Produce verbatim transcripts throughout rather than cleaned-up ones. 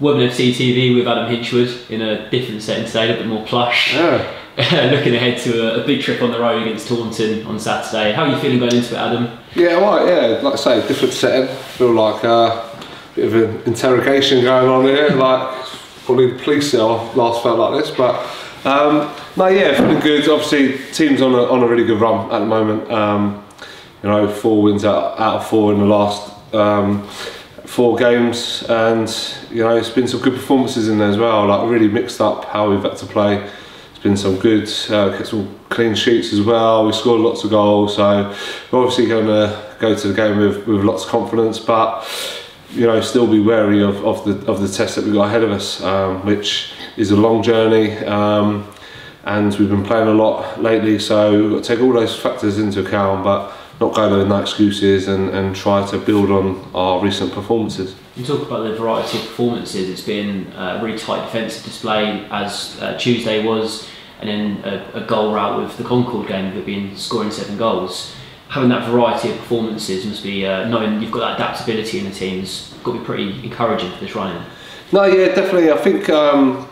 Women F C T V with Adam Hinshelwood in a different setting today, a bit more plush. Yeah. Looking ahead to a, a big trip on the road against Taunton on Saturday. How are you feeling going into it, Adam? Yeah, alright, yeah. Like I say, different setting. Feel like uh, a bit of an interrogation going on here. Like, probably the police cell last felt like this, but um, no, yeah, feeling good. Obviously, team's on a, on a really good run at the moment. Um, you know, four wins out, out of four in the last um, four games, and you know, it's been some good performances in there as well. Like, really mixed up how we've had to play. It's been some good, uh, kept some clean sheets as well. We scored lots of goals, so we're obviously going to go to the game with, with lots of confidence. But you know, still be wary of, of the of the test that we got ahead of us, um, which is a long journey. Um, and we've been playing a lot lately, so we've got to take all those factors into account. But not go there with no excuses and, and try to build on our recent performances. You talk about the variety of performances. It's been a really tight defensive display, as uh, Tuesday was, and then a, a goal rout with the Concorde game, with being scoring seven goals. Having that variety of performances must be, uh, knowing you've got that adaptability in the team's got to be pretty encouraging for this run-in. No, yeah, definitely. I think um,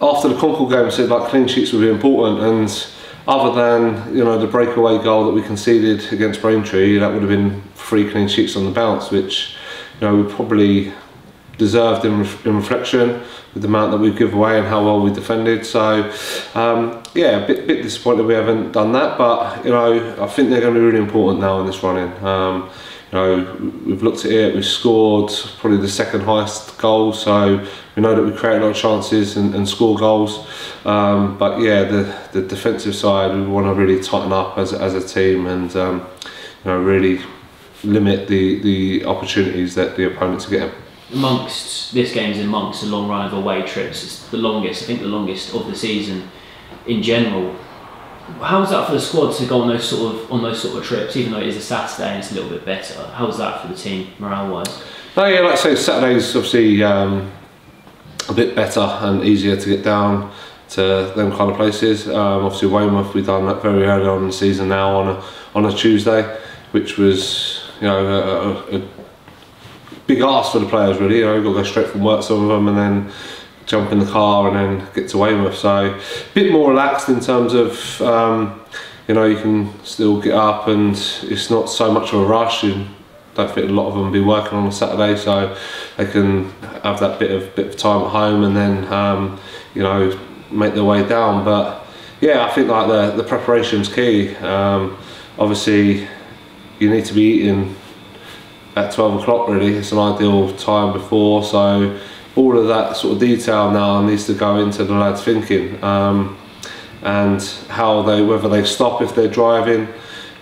after the Concorde game, I said like clean sheets would be important, and other than, you know, the breakaway goal that we conceded against Braintree, that would have been three clean sheets on the bounce, which, you know, we probably deserved in, ref in reflection with the amount that we've given away and how well we defended. So, um, yeah, a bit, bit disappointed we haven't done that, but, you know, I think they're going to be really important now in this run-in. Um, you know, we've looked at it, we've scored probably the second highest goal, so we know that we create a lot of chances and, and score goals. Um, but yeah, the, the defensive side, we want to really tighten up as, as a team, and um, you know, really limit the, the opportunities that the opponents are getting. Amongst, this game's amongst a long run of away trips. It's the longest, I think the longest of the season in general. How was that for the squad to go on those sort of on those sort of trips, even though it is a Saturday and it's a little bit better? How was that for the team, morale-wise? No, yeah, like I say, Saturday's obviously um, a bit better and easier to get down to them kind of places. Um, obviously, Weymouth, we've done that very early on in the season now on a on a Tuesday, which was, you know, a, a, a big ask for the players, really. You know, you've got to go straight from work, some of them, and then jump in the car and then get to Weymouth. So a bit more relaxed in terms of, um, you know, you can still get up and it's not so much of a rush. You don't think a lot of them be working on a Saturday, so they can have that bit of bit of time at home and then, um, you know, make their way down. But yeah, I think like the, the preparation's key. Um, obviously, you need to be eating at twelve o'clock really. It's an ideal time before, so all of that sort of detail now needs to go into the lads' thinking, um, and how they, whether they stop if they're driving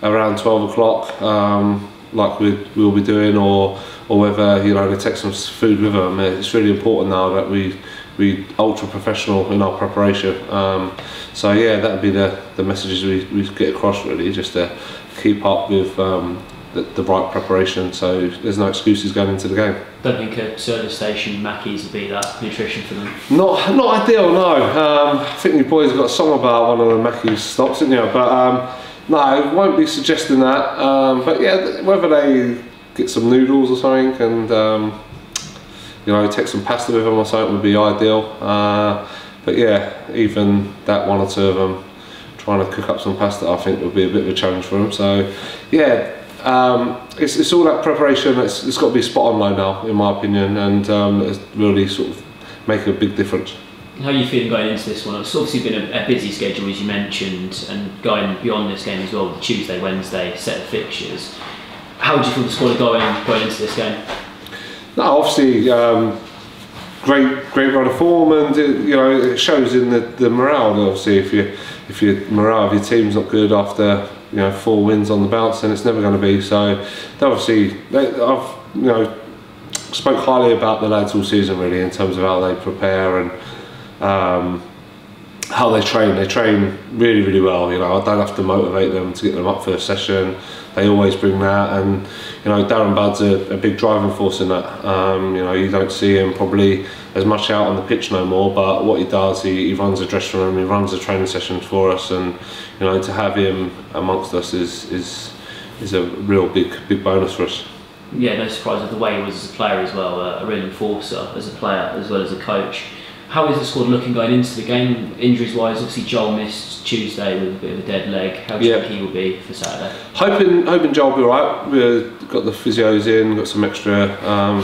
around twelve o'clock, um, like we will be doing, or or whether, you know, they take some food with them. It's really important now that we we ultra professional in our preparation. Um, so yeah, that would be the the messages we we get across really, just to keep up with. Um, The, the right preparation, so there's no excuses going into the game. Don't think a service station Mackey's would be that nutrition for them. Not, not ideal, no. Um, I think your boys have got a song about one of the Mackey's stops, didn't you? But um, no, won't be suggesting that. Um, but yeah, whether they get some noodles or something, and um, you know, take some pasta with them or something would be ideal. Uh, but yeah, even that one or two of them trying to cook up some pasta, I think would be a bit of a challenge for them. So yeah. Um, it's, it's all that preparation. It's, it's got to be spot on low now, in my opinion, and um, it's really sort of make a big difference. How are you feeling going into this one? It's obviously been a, a busy schedule, as you mentioned, and going beyond this game as well, the Tuesday, Wednesday set of fixtures. How do you feel the squad are going going into this game? No, obviously, um, great great run of form, and it, you know, it shows in the, the morale. Obviously, if you if your morale of your team's not good after, you know, four wins on the bounce, and it's never going to be. So obviously, I've, you know, spoke highly about the lads all season really, in terms of how they prepare and um, how they train. They train really, really well. You know, I don't have to motivate them to get them up for a session. They always bring that, and you know, Darren Budd's a, a big driving force in that. Um, you know, you don't see him probably as much out on the pitch no more, but what he does, he, he runs a dressing room, he runs the training sessions for us, and you know, to have him amongst us is is is a real big big bonus for us. yeah, no surprise with the way he was as a player as well, uh, a real enforcer as a player as well as a coach. How is the squad looking going into the game, injuries-wise? Obviously, Joel missed Tuesday with a bit of a dead leg. How do you yeah. think he will be for Saturday? Hoping, hoping Joel will be all right. We've got the physios in, got some extra um,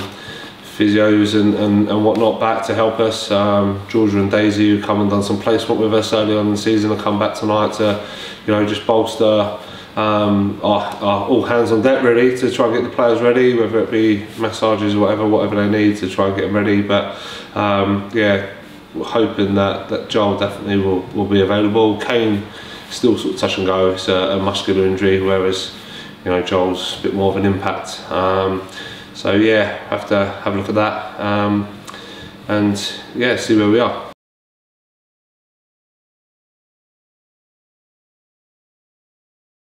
physios and, and, and whatnot back to help us. Um, Georgia and Daisy, who come and done some placement with us early on in the season, have come back tonight to, you know, just bolster um, our, our all hands on deck really to try and get the players ready, whether it be massages or whatever, whatever they need to try and get them ready. But um, yeah. We're hoping that, that Joel definitely will, will be available. Cain still sort of touch and go, it's a, a muscular injury, whereas, you know, Joel's a bit more of an impact. Um, so yeah, have to have a look at that um, and yeah, see where we are.